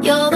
You're